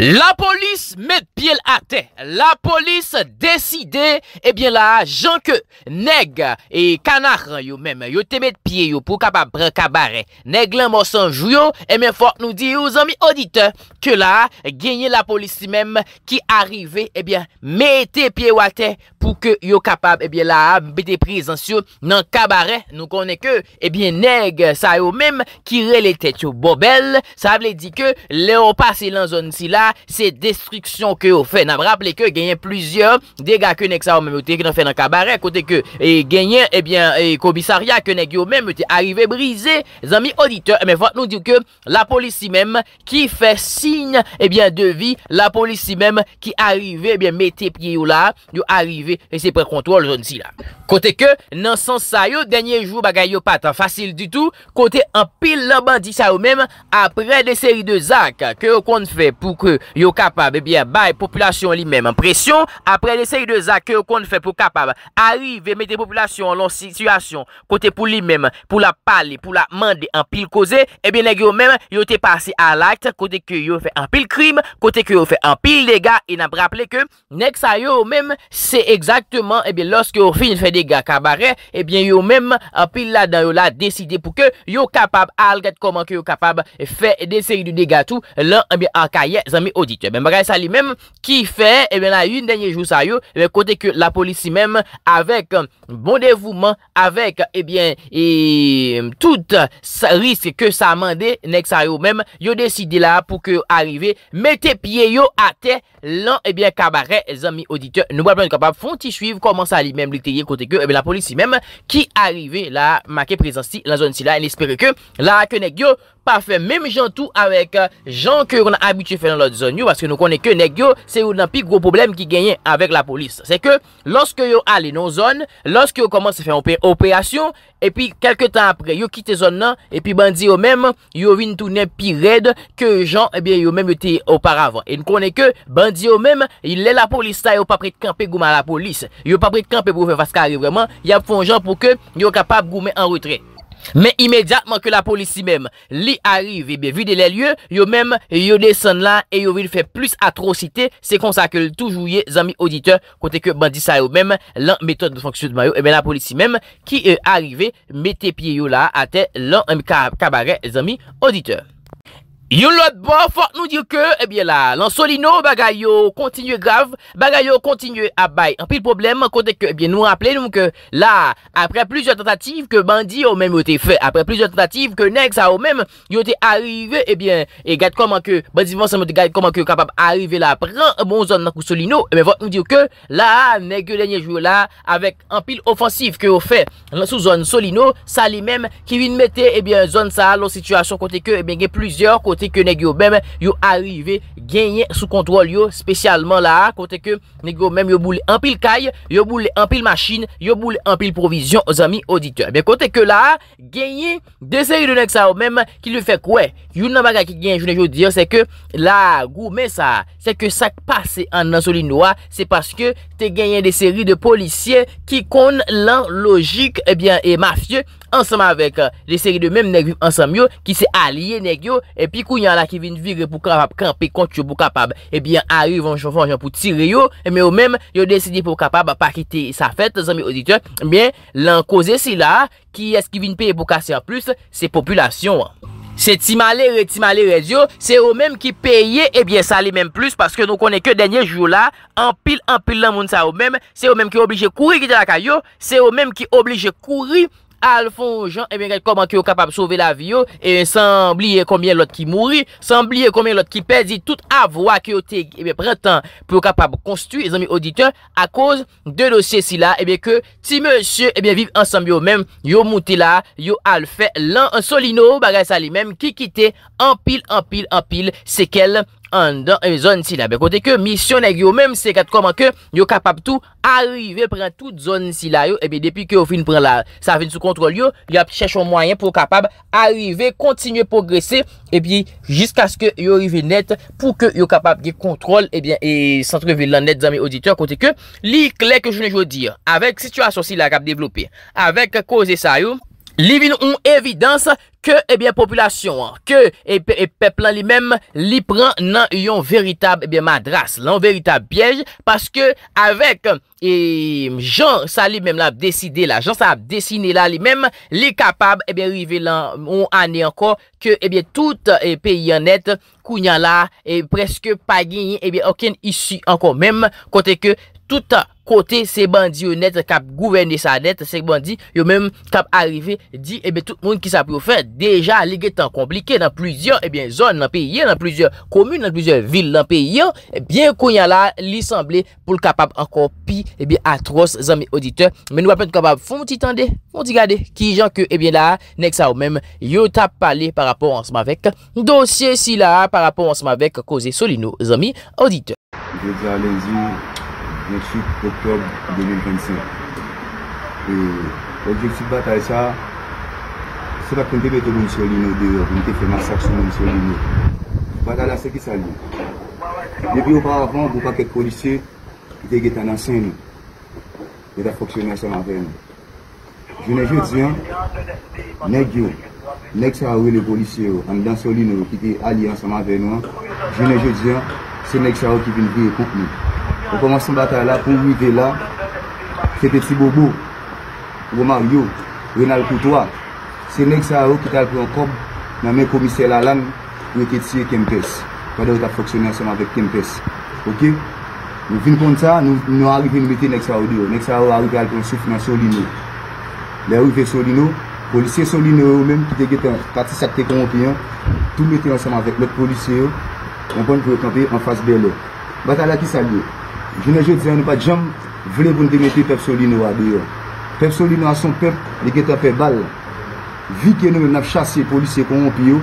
La police met pied à terre. La police décide, eh bien là, Jean que nèg et canard yo même, yo te met pied yo pour capable prendre cabaret. Nèg lan mo sans jouyo, eh bien faut nous dire aux amis auditeurs que là, gagner la police même qui arrive, eh bien mettez pied à terre pour que yo capable, eh bien là, mettez présence yo dans cabaret. Nous connaît que, eh bien nèg ça yo même qui relève tête yo bobel, ça veut dire que les on passe dans zone si là c'est destruction que vous fait. N'a rappelé que gagné plusieurs dégâts que nexa même été fait dans cabaret côté que et gagné eh bien et commissariat que nèg yo même était arrivé brisé amis auditeurs mais faut nous dire que la police même qui fait signe eh bien de vie, la police même qui arrivé eh bien mettez pied ou là yo arrivé et c'est pour contrôle zone si là. Côté que dans sens ça yo dernier jour bagay yo pas facile du tout côté en pile la bandit ça yo même après des séries de zac que qu'on fait pour que yo capable eh bien bail population lui même en pression après l'essai de ça que qu'on fait pour capable arriver mettre population en situation côté pour lui même pour la parler pour la demander en pile causer eh bien nèg yo même yo t'est passé à l'acte côté que yo fait en pile crime côté que yo fait en pile dégâts et n'a rappelé que nèg ça yo même c'est exactement eh bien lorsque yo fin fait dégâts cabaret eh bien yo même en pile là dedans yo là décidé pour que yo capable à regarder comment que yo capable faire des séries de dégâts tout là eh bien en cahier amis auditeurs ben bagay ça lui même qui fait et eh bien là une dernier jour ça yo le côté que la police même avec bon dévouement avec et eh bien et tout risque que ça mandé nèg ça yo même yo décidé là pour que arriver mettez pied yo à terre là et eh bien cabaret amis auditeurs nous pas capable font ti suivre comment ça lui même le côté que eh bien, la police même qui arrivé là marqué présence la zone si là elle espère que là que nèg yo pas fait même gens tout avec gens que on a habitué faire dans l'autre zone parce que nous connaissons que nèg yo c'est un plus gros problème qui gagne avec la police c'est que lorsque yo allez dans zone lorsque yo commence à faire une opération et puis quelques temps après yo quitte zone là et puis bandi yo même yo vinn tourner plus raide que gens et eh bien yo même était auparavant et nous connaissons que bandi yo même il est la police ça yo pas prêt de camper gouma la police yo pas prêt de camper pour faire face carré vraiment y a font gens pour que yo capable goumer en retrait. Mais immédiatement que la police même li arrive et bien vide les lieux, yo même yo descend là et yo vil fait plus atrocité, c'est comme ça que toujours les amis auditeurs côté que bandit ça yo même la méthode de fonctionnement yo et bien la police même qui est arrivée mettez pied yo là à terre là un cabaret les amis auditeurs. Yo l'autre bon faut nous dire que eh bien là dans Solino bagay yo continue grave bagay yo continue à bail en pile problème côté que eh bien nous rappelons nous que là après plusieurs tentatives que bandit au même été fait après plusieurs tentatives que nèg ça au même yo était arrivé eh bien et regarde comment que bandit vont ensemble regarde comment que capable arriver là prend bon zone dans Solino eh bien faut nous dire que là nèg dernier jour là avec en pile offensive que au fait dans sous zone Solino ça lui même qui vient mettre eh bien zone ça la situation côté que eh bien il y a plusieurs côtés que nèg yo même yo arrivé gagner sous contrôle yo spécialement là côté que nèg yo même yo boule en pile caille yo boule en pile machine yo boule en pile provision aux amis auditeurs bien côté que là gagner des séries de nèg ça yo même qui le fait quoi yo nan bagay qui gagne journée jodi c'est que là goumé ça c'est que ça passé en Solino c'est parce que tu gagné des séries de policiers qui connaissent l'an logique et eh bien et mafieux ensemble avec des séries de même nèg ensemble yo qui s'est allié nèg yo et puis là qui vient virer pour capable camper contre pour capable et bien arrive en chauffant pour tirer yo mais au même yo décidé pour capable pas quitter sa fête amis auditeurs bien l'en causer si là qui est-ce qui vient payer pour casser en plus c'est population. C'est Timale yo, c'est eux même qui payaient et bien ça les même plus parce que nous connaît que dernier jour là en pile la moun ça eux même c'est eux même qui obligé courir quitter la caillou c'est eux même qui obligé courir Alphonse Jean et eh bien comment qui est capable sauver la vie yo, et sans oublier combien l'autre qui mourit sans oublier combien l'autre qui perdit toute avoir qui était prend temps pour capable construire les amis auditeurs à cause de dossier si là et eh bien que si monsieur et eh bien vivent ensemble yo même yo monté là yo al fait l'an Solino bagay ça lui même qui quittait en pile c'est qu'elle en dans une zone si là ben côté que mission nèg yo même c'est comment que yo capable tout arriver prend toute zone si là yo et bien depuis que yo fin prend là ça vient sous contrôle yo y a cherche un moyen pour capable arriver continuer progresser et puis jusqu'à ce que yo arrive net pour que yo capable de contrôle et bien et centre-ville net amis auditeurs côté que li clair que je ne veux dire avec situation si là cap développer avec cause ça yo Li vin on évidence que eh bien population que et peuple lui-même li prend nan yon véritable eh bien madras, lan véritable piège parce que avec et Jean ça lui-même l'a décidé là, Jean ça a dessiné là lui-même, li capable eh bien arriver là on année encore que eh bien tout pays en net kounya là et presque pas gagné eh bien aucune issue encore même côté que tout côté ces bandits honnêtes cap gouverner sa dette, ces bandits yo même cap arrivé dit et eh bien tout le monde qui ça pour faire déjà les temps compliqué dans plusieurs et eh bien zones dans pays, dans plusieurs communes, dans plusieurs villes dans pays et eh bien qu'on y a là il semblait pour capable encore pire et eh bien atroce amis auditeurs, mais nous va pas capable font petit tendez, on dit regarder qui gens que et eh bien là next ça même yo t'a parlé par rapport ensemble avec dossier si là par rapport ensemble avec causé Solino amis auditeurs. Ensuite, octobre 2025. Et l'objectif de la bataille, c'est la première méthode de M. Solino, de faire massacre sur M. Solino. La bataille, c'est qui ça lie. Depuis auparavant, vous n'avez pas de policiers qui étaient en scène. Ils ont fonctionné ensemble avec nous. Je ne dis pas que ça a eu les policiers dans Solino qui étaient alliés ensemble avec nous. Je ne dis pas c'est que ça a eu qui vient vivre pour nous. On commence une bataille là pour arriver là. C'est Petit Bobo, Omar Yo, Renal Coutois. C'est Nixa Yo qui a pris un cob dans le commissaire Lalane pour tirer Kempes. Pendant qu'on a fonctionné ensemble avec Kempes. Ok? Nous venons comme ça, nous arrivons à mettre Nixa Yo. Nixa Yo arrive à prendre un souffle dans Solino. Là, arrivé Solino, les policiers Solino eux-mêmes qui étaient partis sacrés corrompiens, tout mettait ensemble avec l'autre policier. On prend pour camper en face de l'eau. Bataille qui s'allie. Je ne dis pas que je voulais mettre le peuple Solino à dehors. Le peuple Solino à son peuple, il a fait balle. Vu que nous avons chassé les policiers corrompus,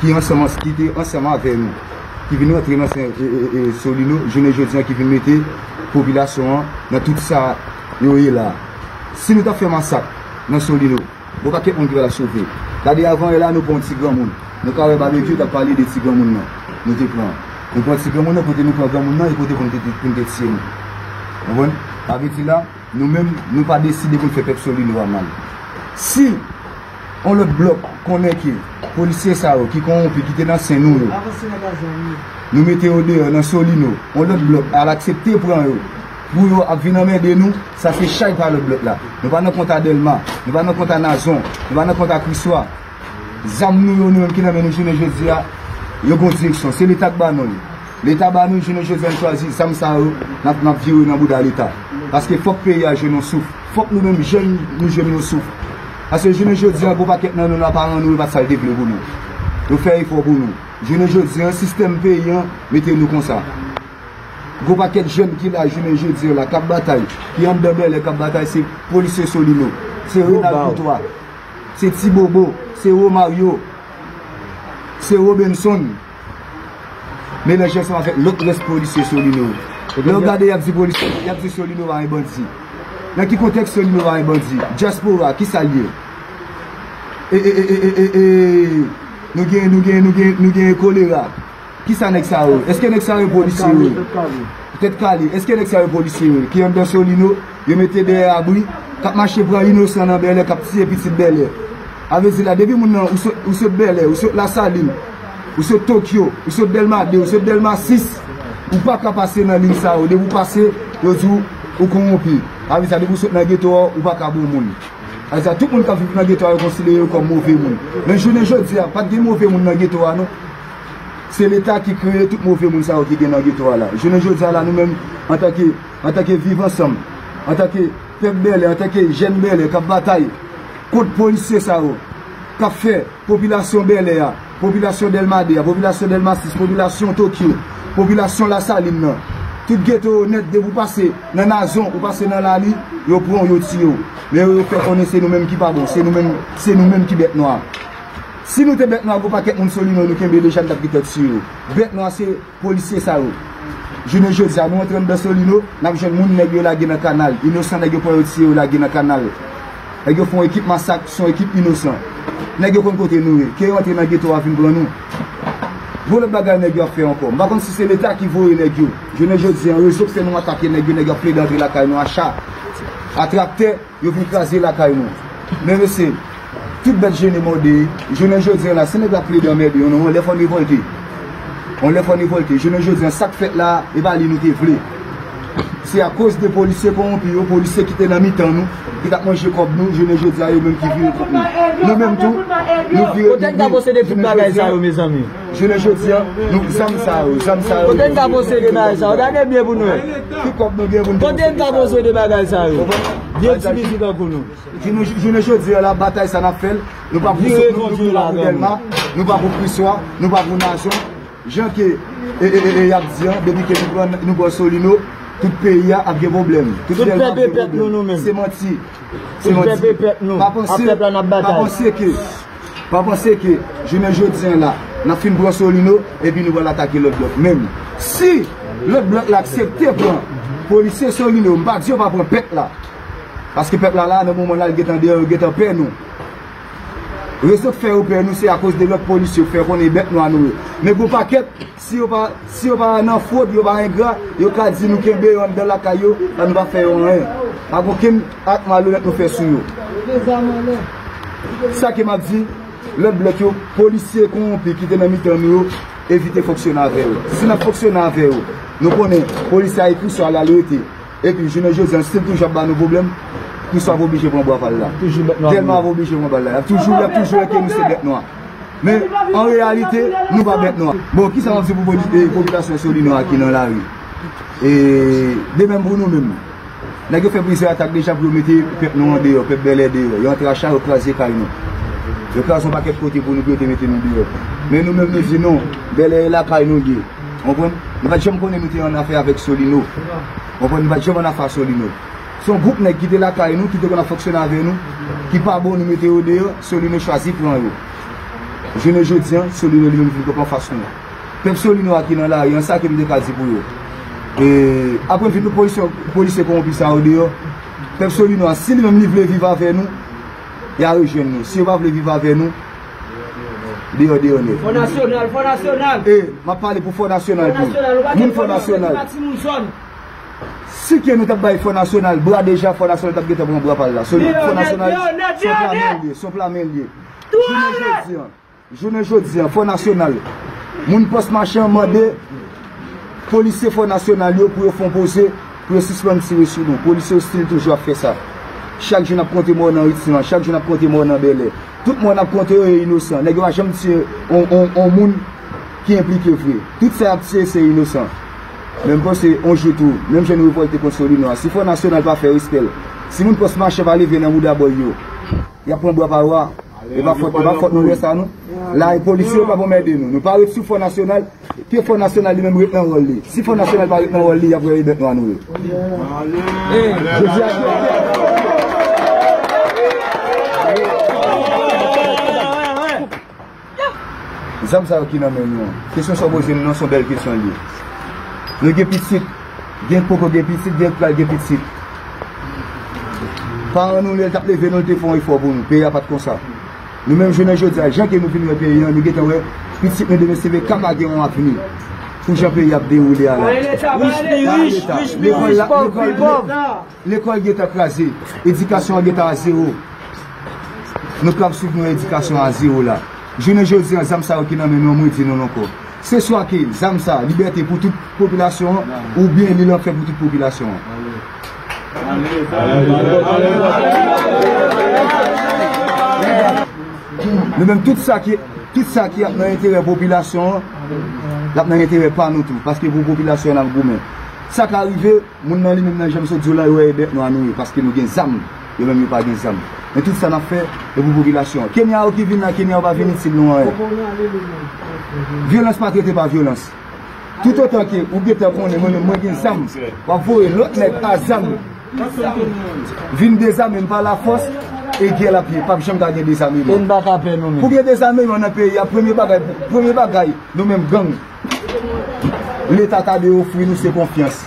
qui étaient ensemble avec nous, qui viennent entrer dans Solino, je ne dis pas qu'ils viennent mettre la population dans tout ça. Si nous avons fait un massacre dans Solino, nous ne pouvons pas la sauver. D'ailleurs, avant, nous avons un petit grand monde. Nous avons parlé de petit grand monde. Nous avons nous prenons des côtés nous-mêmes, nous pas décidé de faire peuple Solino mal. Si on le bloque, qu'on est qui, policiers qui corrompent, qui dans Saint-Nous, nous mettons au dehors dans Solino, on le bloque, à l'accepter pour venir de nous, ça fait chaque par le bloc là. Nous pas nous compter à Delma, nous pas nous compter à Nazon, nous pas nous compter à Christ-roi. Nous qui nous il y a une direction, c'est l'État de Banon. L'État de Banon, je ne veux pas choisir, ça me sert à vivre dans le bout de l'État. Parce qu'il faut que le pays nous souffre. Il faut que nous-mêmes, jeunes, nous souffrons. Parce que je ne veux pas pour que nous n'avons pas de développer pour nous. Nous faisons effort pour nous. Je ne veux pas un système payant, mettez-nous comme ça. Gros paquet de jeunes qui là, je ne veux pas la cap bataille, qui en demain, la cap bataille, c'est policier Solino, c'est Renal Coutois, c'est Petit Bobo, c'est Omar Yo. C'est Robinson. Mais les gens sont avec l'autre reste policier Solino. Regardez, il y a des policiers, il y a des Solino à un bandit. Dans quel contexte Solino à un bandit? Diaspora, qui s'allie? Nous avons un choléra. Qui ça n'est que ça? Est-ce qu'il y a un policier? Peut-être Cali. Est-ce qu'il y a un policier qui est dans Solino? Il mettait des abris, qui marchait pour un innocent dans Bel Air, qui a petit Bel Air. Avec la depuis maintenant, ou ce Bel Air, ou ce La Saline, ou ce Tokyo, ou ce Delma 2, ou ce Delma 6, ou pas qu'à passer dans l'île ça, ou de vous passer, vous êtes corrompu. Avec ça, de vous sortir dans le ghetto, ou pas qu'à bon monde. Avec ça, tout le monde qui vit dans le ghetto est considéré comme mauvais monde. Mais je ne dis pas de mauvais monde dans le ghetto, non. C'est l'État qui crée tout mauvais monde qui est dans le ghetto. Je ne dis pas là, nous-mêmes, en tant que vivre ensemble, en tant que peuple Bel Air, en tant que jeune Bel Air, qui bataille. Côte policier ça qu'a fait population Bel Air, population Delmadea, population Delmasis, population Tokyo, population La Saline. Tout ghetto honnête de vous passer dans la zone, vous passez dans la ligne, vous prenez vous tirez. Mais vous faites connaître c'est nous-mêmes qui pas bon, c'est nous-mêmes qui bêtes noires. Si nous te bêtes noires, vous pas qu'être nous Solino, nous sommes déjà dans la sur. Bêtes noires c'est policier ça. Je ne dis pas nous entrons dans Solino, nous avons des gens qui sont dans le canal, innocents qui sont dans le canal. Ils font une équipe massacre, son équipe innocente. Ils font côté nous. Qui rentre dans le ghetto à venir pour nous. Vous le bagage n'est pas fait encore. Par contre, si c'est l'État qui voit les gens, je ne dis en réseau que c'est nous attaquer les gens, les gens d'entrer la caille, nous achat. Attracter, ils vont écraser la caille. Mais monsieur, toute bête jeune est mordée. Je ne veux dire là, c'est la clé de merde. On lève en révolté. On lève en révolté. Je ne veux dire sac fait là, et va aller nous défler. C'est à cause des policiers corrompus, les policiers qui étaient dans le temps, qui ont mangé comme nous, je ne veux dire eux-mêmes qui vivent comme nous. Nous-mêmes tout, nous vivons. Peut-être d'avancer des petites bagages, mes amis. Je ne veux dire, nous sommes ça, nous sommes ça. Peut-être d'avancer des bagages, on a bien pour nous. Peut-être d'avancer des bagages, bien sûr pour nous. Je ne veux dire la bataille, ça n'a fait. Nous ne pouvons pas vous tellement, nous ne pouvons pas vous puissant, nous ne pouvons pas vous nation. Jean qui est absent, depuis que nous sommes Solino. Tout pays a des problèmes. Tout peuple pète nous-mêmes. C'est menti. Tout peuple pète nous. Pas penser que, je ne dis là, nous avons fait une Solino et puis nous allons attaquer l'autre bloc. Même si l'autre bloc l'accepte, les policiers Solino, on ne va pas prendre pète là. Parce que le peuple là, dans le moment là, il est en paix nous. Le reste fait au paix nous, c'est à cause de l'autre policier, faire qu'on est bête nous à nous. Mais pour paquet, si on va en faute, on va en gras, on va dire nous qu'il y a dans la caille, on va faire rien. Avant qu'il acte malhonnête nous faire sur nous. Ça qui m'a dit, le bloc, policier corrompu qui était dans le mitan, évitez de fonctionner avec eux. Si nous fonctionnons avec eux, nous connaissons les policiers qui sont à la loyauté. Et puis, je ne dis pas, c'est toujours nos problèmes. Nous sommes obligés de prendre bois là. Tellement obligés de prendre bois là. Toujours que nous sommes bêtes noirs. Mais en réalité, nous ne sommes pas bêtes noirs. Bon, qui s'en dit pour les populations Solino qui dans la rue? Et de même pour nous-mêmes. Nous avons fait plusieurs attaques déjà pour mettre les peuples en dehors, les peuples bel et dehors. Ils ont entré à char, ils ont crasé les carrément. Ils ont crasé un paquet de côté pour nous mettre dehors. Mais nous-mêmes, nous disons non, bel et la carrière nous dehors. Nous ne pouvons jamais connaître en affaire avec Solino. Nous ne pouvons jamais en affaire Solino. Son groupe n'a quitté la caille, nous, qui devons fonctionner avec nous, qui pas bon nous mettre au dehors, Solino choisit pour nous. Je ne dis pas, Solino lui-même ne peut pas faire son nom. Peuple Solino qui est dans la rue, il y a ça qui me décalé pour eux. Et après, nous, policiers corrompus ça au dehors, peuple Solino, si lui-même veut vivre avec nous, il a rejoint nous. Si on ne veut vivre avec nous, dehors, dehors, dehors. Fonds national, Fonds national. Eh, je parle pour Fonds national. Fonds national. Si nous avons le Fonds national, bras déjà, Fonds national, nous avons bras par là. Fonds national, son plan est lié. Je ne veux dire, Fonds national, mon poste machin m'a dit, policiers Fonds national, pour font poser, pour suspendre tirer sur nous. Policiers hostile toujours fait ça. Chaque jour, nous avons compté mort dans Ritziman, chaque jour, nous avons compté mort dans Bel Air. Tout le monde a compté innocent. Nous avons jamais tiré un monde qui est impliqué vrai. Tout ça, c'est innocent. Même quand c'est un jour tout, même si je ne veux pas être consolé, si le Fonds national va faire respect, si mon poste marché va aller venir à Moudaboyo, il y a un bois par là, il va falloir nous laisser à nous. Là, les policiers ne vont pas m'aider nous. Nous parlons sur le Fonds national, puis le Fonds national lui-même est en rôle. Si le Fonds national va être en rôle, il va falloir être en rôle. Les hommes savent qui n'ont même pas. Question sur vos jeunes, non, sont belles questions liées. Le petit, bien coco, bien petit, bien plat, bien petit. Par nous, les tapes, les vénos, les fonds, il faut pour nous. Pays a pas de comme ça. Nous-mêmes, je ne veux dire, gens qui nous finissent le pays, nous disons, petit, nous devons se faire comme à qui on a fini. Pour que le pays a déroulé à la. L'école est écrasée, l'éducation est à zéro. Nous avons soutenu l'éducation à zéro là. Je ne veux dire, Zamsa, qui n'a même pas dit non encore. C'est soit que Zamsa, liberté pour toute population, ou bien il en fait pour toute population. Mais même tout ça qui a intérêt à la population, n'a pas intérêt pas nous tous, parce que pour la population, on a gourmet. Ça qui arrive, nous n'avons même jamais sorti de là, parce que nous avons des âmes, nous n'avons pas des âmes. Mais tout ça n'a fait pour la population. Kenya qui vient, Kenya va venir si nous. Violence pas traitée par violence. Tout autant que vous êtes en train de vous faire l'autre n'est pas zam. Vine des âmes, même par la force et qui est la pied. Pas jamais gagner des amis. Pour gagner des amis, on a payé. Premier bagaille, nous-mêmes gang. L'État a de offrir nous ses confiance.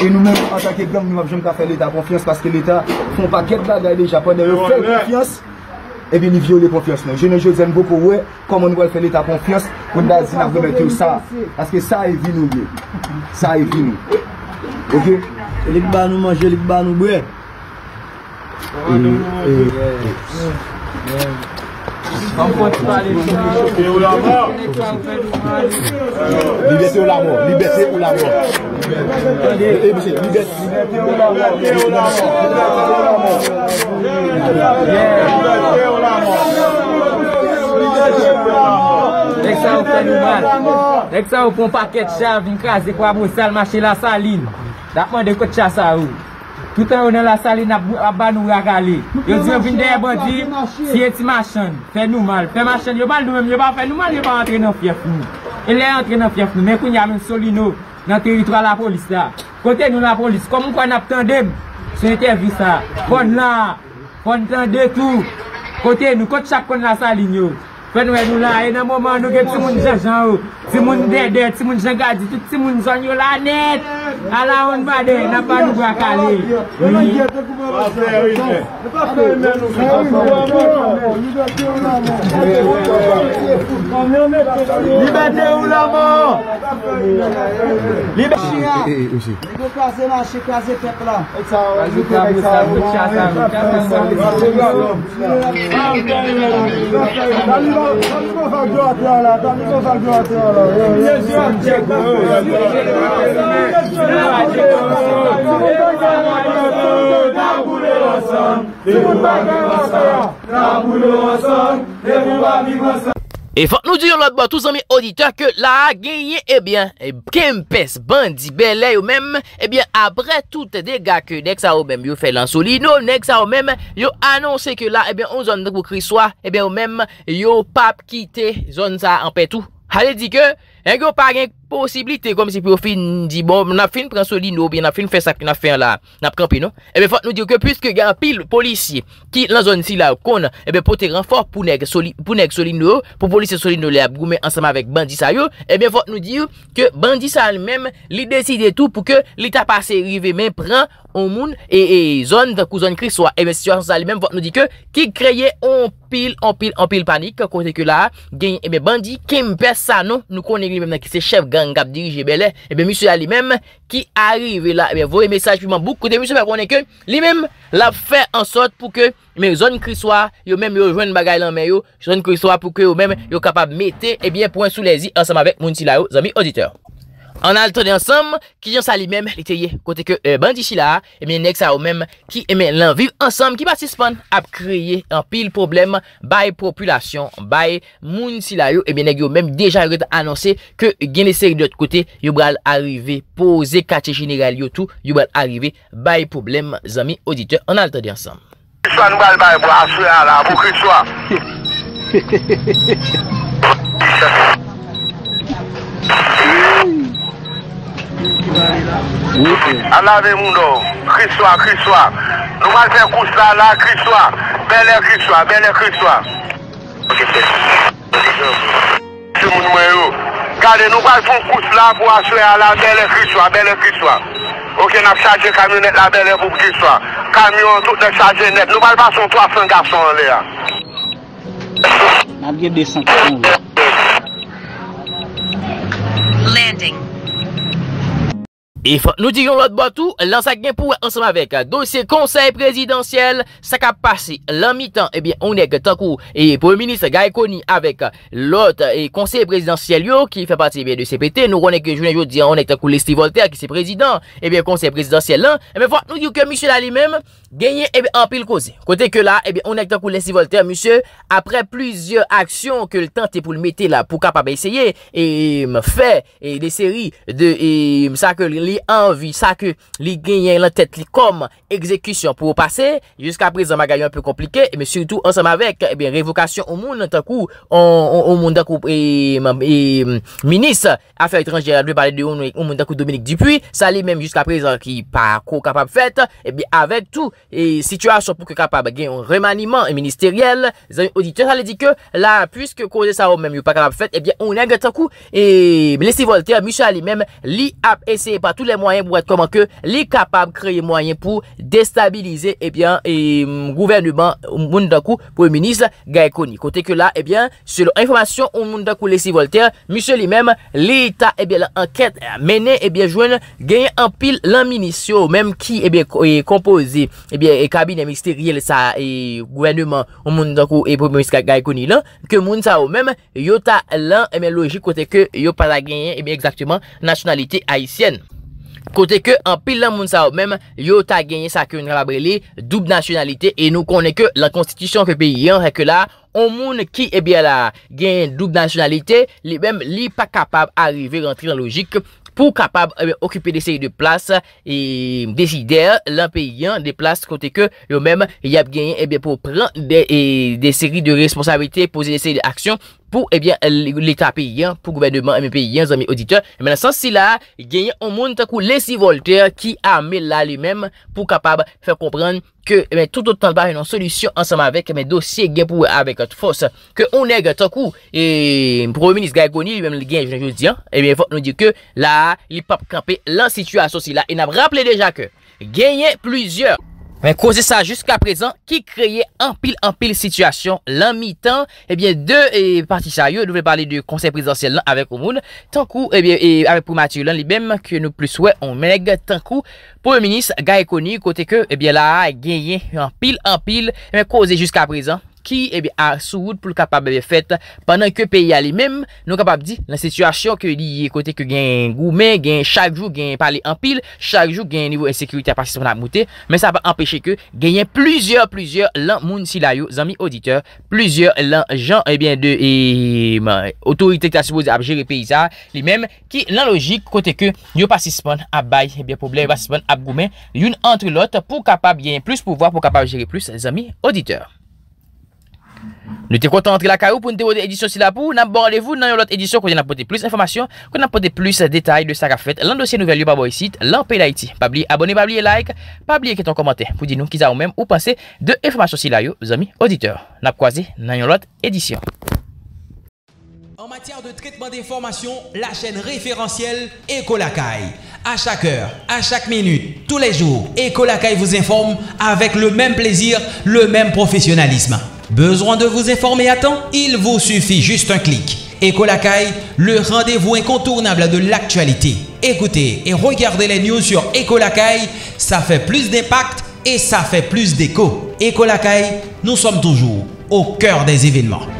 Et nous-mêmes, en tant que gang, nous n'avons jamais fait l'État confiance parce que l'État ne fait pas qu'un bagaille déjà. Pendant le fait confiance. Et bien, il viole les confiances. Je ne veux beaucoup, ouais, comment nous allons faire l'état confiance, on va remettre ça. Parce que ça est venu, ça est venu. Ok? Les bas nous mangent, les bas nous boivent. Liberté ou la mort, liberté ou la mort. Liberté ou la mort. Liberté ou la mort. Liberté ou la mort. Dès que ça vous fait nous mal, dès que ça vous prend paquet de chars, vous crasez quoi pour ça, le marché la saline. D'après de quoi de chasse à vous. Tout en haut dans la saline, à nous ragaler. Yo dis, venez derrière bandit, si est machin, fait nous mal. Fait machin, yo mal nous-mêmes, yo pas fait nous mal, yo pas entrer dans fief nous. Il est entré dans fief nous, mais qu'on y a même Solino, dans le territoire de la police là. Côté nous la police, comme on attendait, c'est interview ça. Bonne là, bonne temps de tout. Côté nous, côté chaque con la saline yo. Nous sommes là, et dans le moment où nous avons des gens, des gens dédés, des gens gardés, tous les gens sont là net. Alors on va aller, n'a pas nous bracaler. Liberté ou la mort? Liberté ou la mort? Et faut nous dire l'autre tous amis auditeurs que la gagné eh bien Kempes bandi belay ou même eh bien après tout dégâts que Nixa Yo même yo fait l'Solino Nixa Yo même yo annoncé que là eh bien on zone pour Christ-roi eh bien ou même yo pas quitter zone ça en paix tout. Allez dit que un gars pas gagne possibilité comme si pour fin dit bon n'a fin prend Solino bien n'a fin fait ça qu'on a fait là n'a camper non et bien faut nous dire que puisque il y a un pile policier qui dans zone ci là qu'on et bien porter renfort pour nèg Solino pour policier Solino les goumer ensemble avec bandi ça yo et bien faut nous dire que bandi ça même il décide tout pour que l'état passé rivé mais prend au monde et zone de cousin Christ-roi et bien situation ça même faut nous dire que qui créer en pile panique côté que là gagne et bien bandi Kempes ça non nous connaît lui même qui c'est chef gang qui dirige Belay et bien monsieur Ali même qui arrive là et bien voyez message pour beaucoup de monsieur parce qu'on est que lui même l'a fait en sorte pour que mais zone Christ-roi yo même yo joindre bagaille en main yo zone Christ-roi pour que yo même yo capable mettre et bien point sous les i ensemble avec mon là yo amis auditeurs en alternant ensemble qui gens ça lui même l'étayer côté que bandi si là et bien Nixa Yo même qui aimait l'en vivre ensemble qui participent à créer un pile problème by population by moun si là yo et bien nèg yo même déjà annoncé que gagne série de l'autre côté yo bral arriver poser quartier général yo tout yo bral arriver by problème amis auditeurs en alternant ensemble soit nous bral by là pour que soit Alave Mundo, Christ-roi, Christ-roi. Nous allons faire course là, Christ-roi. Belay Christ-roi, Belay Christ-roi. C'est mon numéro. Regardez, nous allons faire course là pour assurer à la Belay Christ-roi, Belay Christ-roi. Ok, nous allons charger camionnette la Belay pour Christ-roi. Camion, tout le chargé net. Nous allons passer 300 garçons en l'air. Nous allons faire 200 garçons. Landing. Et nous disons l'autre bateau, l'ensemble pour ensemble avec dossier conseil présidentiel, ça qu'a passé l'an mi-temps, et bien on est que tant coup et premier ministre Gaïkoni avec l'autre et conseil présidentiel yo, qui fait partie bien de CPT, nous connaissons que je dis on est tant coup les Voltaire qui c'est président, et bien conseil présidentiel là, et bien faut nous dire que monsieur là lui-même gagné et bien en pile cause. Côté que là, et bien on est tant coup les Voltaire monsieur après plusieurs actions que le tenté pour le mettre là pour capable essayer et faire et des séries de et ça que envie ça que les gagnants la tête comme exécution pour passer jusqu'à présent magaille un peu compliqué mais surtout ensemble avec eh bien révocation au monde tant coup au monde et ministre affaires étrangères de parler de au monde coup Dominique Dupuis ça lui même jusqu'à présent qui pas capable fait et bien avec tout et situation pour que capable gagner un remaniement ministériel les auditeurs ça dit que là puisque cause ça au même pas capable fait et bien on a tant coup et blessé Voltaire Michel lui même li a essayé par tout les moyens pour être comment que les capables de créer moyens pour déstabiliser et bien gouvernement Moundakou, Premier ministre Gaïkoni. Côté que là, et bien, selon information au Moundakou laissé Voltaire, monsieur lui-même, l'État et bien l'enquête menée et bien joine gagne en pile l'ammunition même qui et bien est composé et bien et cabinet ministériel ça et gouvernement au Moundakou et Premier ministre Gaïkoni là que moun ça au même yota là et bien logique côté que yo pas la gagner et bien exactement nationalité haïtienne. Côté que en pile la moun sa même yo ta gagné ça que nous double nationalité et nous connaît que la constitution que pays hein que là on moun qui est bien là gagne double nationalité les même li pas capable arriver rentrer en logique pour capable occuper des séries de places et décider l'un pays des places côté que eux même y a gagné et bien pour prendre des séries de responsabilités poser des séries d'actions pour et bien l'état paysan pour gouvernement et paysan amis auditeurs et maintenant sans si là gagner un monde tant que Laissy Voltaire qui a mis là lui-même pour capable faire comprendre que mais tout autant pas une solution ensemble avec mes dossiers gain pour avec force que on est tant coup et Premier ministre Gaïkoni lui-même gain je dis et bien faut nous dire que là il pas camper la situation si là il n'a rappelé déjà que gagner plusieurs. Mais cause ça jusqu'à présent qui créait en pile situation l'en mi-temps eh bien deux parties sérieux nous voulons parler du conseil présidentiel là, avec Omoun tant coup eh bien et avec pour Mathieu là lui-même que nous plus ouais on mègue tant coup Premier ministre Gaïkoni côté que eh bien là gagné en pile mais cause jusqu'à présent qui eh bien à Sououd pour capable de fait pendant que pays à lui-même nous capable dit la situation que lié côté que gain gourmet gain chaque jour gain parler en pile chaque jour gain niveau insécurité parce qu'on a monté mais ça va empêcher que gagner plusieurs lan moun si la yo amis auditeurs plusieurs lan gens eh bien de autorité qui a supposé gérer pays ça lui-même qui la logique côté que yo pas suspend à bail eh bien problème pas suspend à gourmet une entre l'autre pour capable bien plus pouvoir pour capable gérer plus amis auditeurs. Nous sommes contents d'entrer la caillou pour une édition si la pour nous avons rendez-vous dans l'autre édition qu'on a apporté plus d'informations, qu'on a apporté plus de détails de ça qu'a fait l'un dossier nouvel par rapport ici, l'un pays d'Haïti. Pas oublier abonner, pas oublier like, pas oublier qu'est un commentaire pour dire nous qui ça ou même ou penser de informations si la yo, vos amis auditeurs. N'a croisé dans l'autre édition. En matière de traitement d'informations, la chaîne référentielle Écho-Lakay. À chaque heure, à chaque minute, tous les jours, Écho-Lakay vous informe avec le même plaisir, le même professionnalisme. Besoin de vous informer à temps? Il vous suffit juste un clic. Écho-Lakay, le rendez-vous incontournable de l'actualité. Écoutez et regardez les news sur Écho-Lakay, ça fait plus d'impact et ça fait plus d'écho. Écho-Lakay, nous sommes toujours au cœur des événements.